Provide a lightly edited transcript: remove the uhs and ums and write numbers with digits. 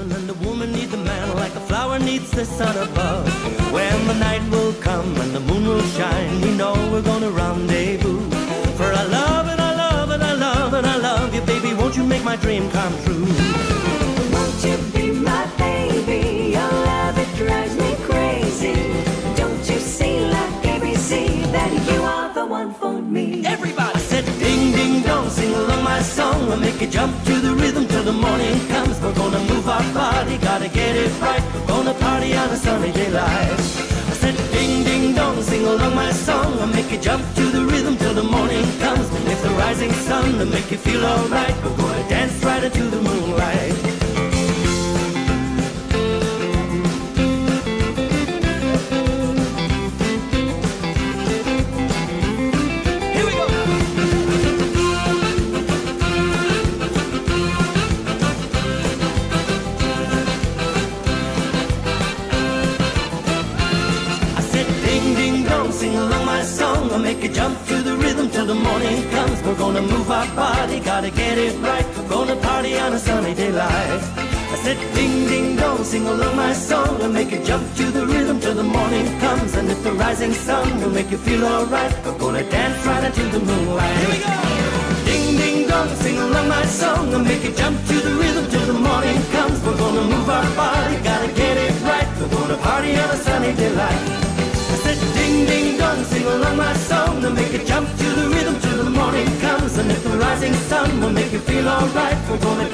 woman, and the woman needs the man like a flower needs the sun above. When the night will come and the moon will shine, we know we're gonna rendezvous. For I love and I love and I love and I love you, baby, won't you make my dream come true? Won't you be my baby? Your love, it drives me crazy. Don't you see, like ABC, that you are the one for me? Everybody said ding, ding, dong, sing along my song. We'll make you jump to the rhythm till the morning comes. We're gonna move our body, gotta get it right. We're gonna party on a sunny day light. I said ding, ding, dong, sing along my song. We'll make you jump to the rhythm till the morning comes. If the rising sun will make you feel alright, we're gonna dance right into the moonlight. Sing along my song, I'll make you jump to the rhythm till the morning comes. We're gonna move our body, gotta get it right. We're gonna party on a sunny day light. I said ding ding dong, sing along my song, I'll make you jump to the rhythm till the morning comes. And if the rising sun will make you feel alright, we're gonna dance right until the moonlight. Here we go! Ding ding dong, sing along my song, I'll make you jump to the rhythm till the morning comes. We're gonna move our body, gotta get it right. We're gonna party on a sunny day light. Ding, ding, dong, sing along my song, to make you jump to the rhythm till the morning comes. And if the rising sun will make you feel alright, we're gonna